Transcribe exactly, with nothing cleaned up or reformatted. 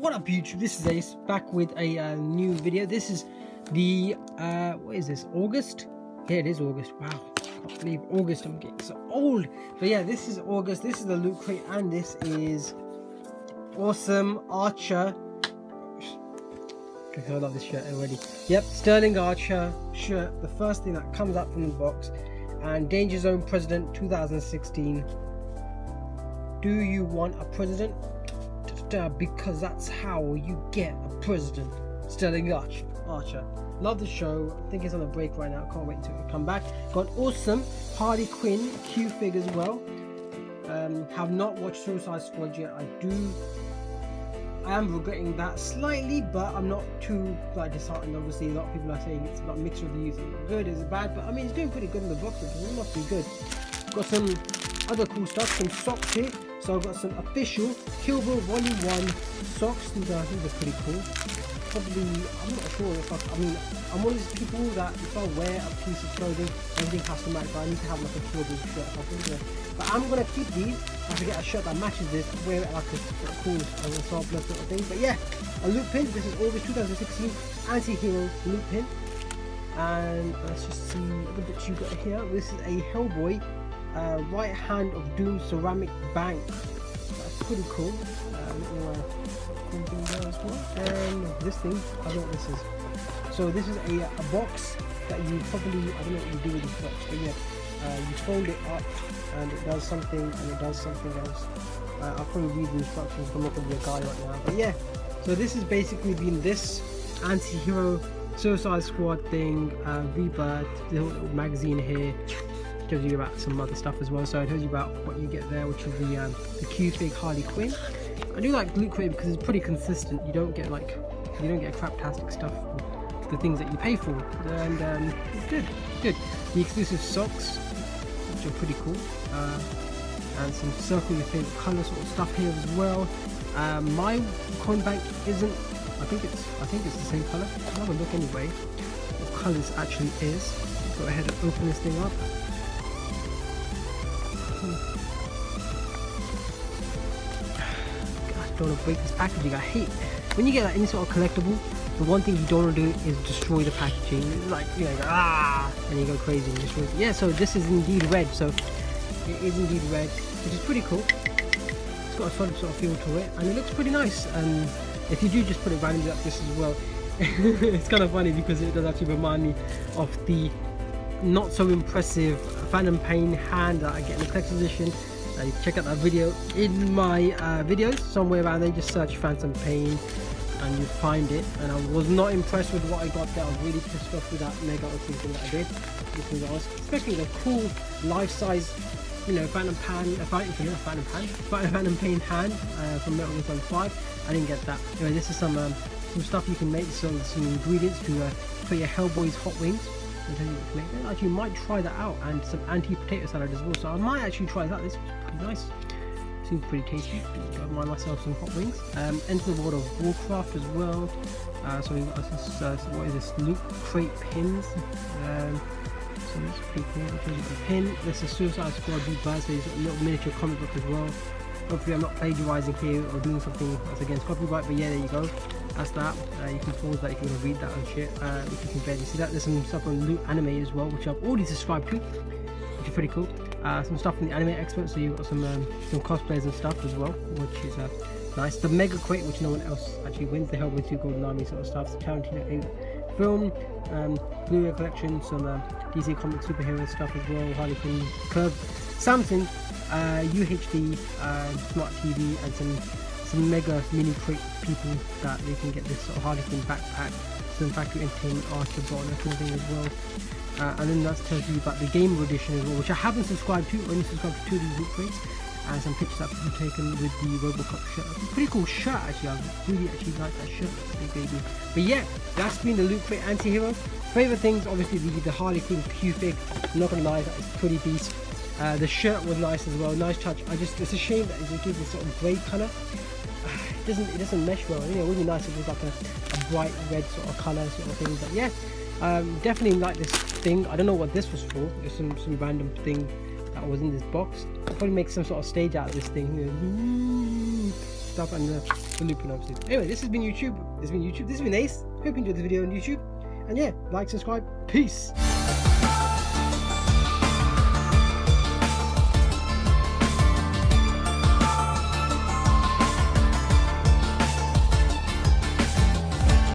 What up, YouTube? This is Ace, back with a uh, new video. This is the uh what is this, August? Yeah, it is August. Wow, I can't believe August, I'm getting so old. But yeah, this is August, this is the Loot Crate, and this is awesome Archer. I love this shirt already. Yep, Sterling Archer shirt, the first thing that comes out from the box. And Danger Zone President two thousand sixteen. Do you want a president? Because that's how you get a president. Sterling Archer. Archer. Love the show. I think it's on a break right now. Can't wait to come back. Got awesome Harley Quinn Q-fig as well. Um, have not watched Suicide Squad yet. I do. I am regretting that slightly, but I'm not too like disheartened. Obviously, a lot of people are saying it's about mixed reviews. Is it good? Is it bad? But I mean, it's doing pretty good in the box. It must be good. Got some other cool stuff. Some socks here. So I've got some official Kill Bill Vol one socks. These are, these are pretty cool. Probably, I'm not sure if I, I mean, I'm one of these people that if I wear a piece of clothing, everything has to match, but I need to have like a Kill Bill shirt or something. But I'm going to keep these. I have to get a shirt that matches this, wear it like a cool sampler sort of thing. But yeah, a loot pin. This is August two thousand sixteen anti-hero loot pin. And let's just see what bits you got here. This is a Hellboy. Uh, Right Hand of Doom ceramic bank. That's pretty cool. Um, you know, there as well. And this thing, I don't know what this is. So this is a, a box that you probably, I don't know what you do with this box, but yeah, uh, you fold it up and it does something and it does something else. Uh, I'll probably read the instructions. I'm not going to be a guy right now, but yeah. So this has basically been this anti-hero Suicide Squad thing, uh, Rebirth, the little magazine here. Tells you about some other stuff as well, so it tells you about what you get there, which is the um, the Q-fig Harley Quinn. I do like Loot Crate because it's pretty consistent. You don't get like you don't get craptastic stuff for the things that you pay for, and um, it's good, good. The exclusive socks, which are pretty cool, uh, and some circle your favorite color sort of stuff here as well. Uh, my coin bank isn't. I think it's I think it's the same color. I'll have a look anyway. What color this actually is? Go ahead and open this thing up. Don't want to break this packaging. I hate when you get like any sort of collectible, the one thing you don't want to do is destroy the packaging. Like, you know, you go, ah, and you go crazy and destroy it. Yeah, so this is indeed red, so it is indeed red, which is pretty cool. It's got a solid sort of feel to it and it looks pretty nice. And if you do just put it randomly like this as well, it's kind of funny because it does actually remind me of the not so impressive Phantom Pain hand that I get in the collector's edition. Uh, check out that video in my uh, videos somewhere around there. Just search Phantom Pain and you find it. And I was not impressed with what I got there. I was really pissed off with that mega O T thing that I did, because I was especially the cool life-size, you know, Phantom Pan, uh, Phantom, Phantom Pan, Phantom Pain hand uh, from Metal Gear Solid five. I didn't get that. Anyway, this is some um, some stuff you can make. Some some ingredients to uh, put your Hellboy's hot wings. I actually might try that out, and some anti-potato salad as well, so I might actually try that. This was pretty nice, seems pretty tasty. I mind myself some hot wings. Um, enter the World of Warcraft as well. Uh, so we've got this, uh, what is this, Loot Crate pins. Um, so that's pretty cool. There's a pin. This is Suicide Squad Rebirth, so a little miniature comic book as well. Hopefully I'm not plagiarizing here or doing something that's against copyright, but yeah, there you go. That's that. Uh, you can pause that, you can read that and shit, uh, if you can barely see that. There's some stuff on Loot Anime as well, which I've already subscribed to, which is pretty cool. Uh, some stuff from the Anime Expert, so you've got some um, some cosplays and stuff as well, which is uh, nice. The Mega Crate, which no one else actually wins, the Hellboy two Golden Army sort of stuff, the Tarantino film, um, Blu-ray collection, some uh, D C Comics superhero stuff as well, Harley Quinn, Curve, Samsung, uh, U H D, uh, Smart T V, and some Some mega mini crate people that they can get this sort of Harley Quinn backpack, some factory entertainment Archer bottle and that thing as well. Uh, and then that tells you about the gamer edition as well, which I haven't subscribed to. Only subscribed to two of these loot crates, and some pictures that people taken with the Robocop shirt. It's a pretty cool shirt actually. I really actually like that shirt, big baby. But yeah, that's been the Loot Crate anti-hero. Favorite things, obviously the, the Harley Quinn Q-fig. I'm not gonna lie, that is pretty beast. Uh, the shirt was nice as well, nice touch. I just it's a shame that it gives this sort of grey colour. It doesn't, it doesn't mesh well. You know, it would be nice if it was like a, a bright red sort of colour sort of thing. But yeah, um, definitely like this thing. I don't know what this was for. Just some some random thing that was in this box. I'll probably make some sort of stage out of this thing. You know, stuff and uh, the looping obviously. Anyway, this has been YouTube. This has been YouTube. This has been Ace. Hope you enjoyed this video on YouTube. And yeah, like, subscribe. Peace.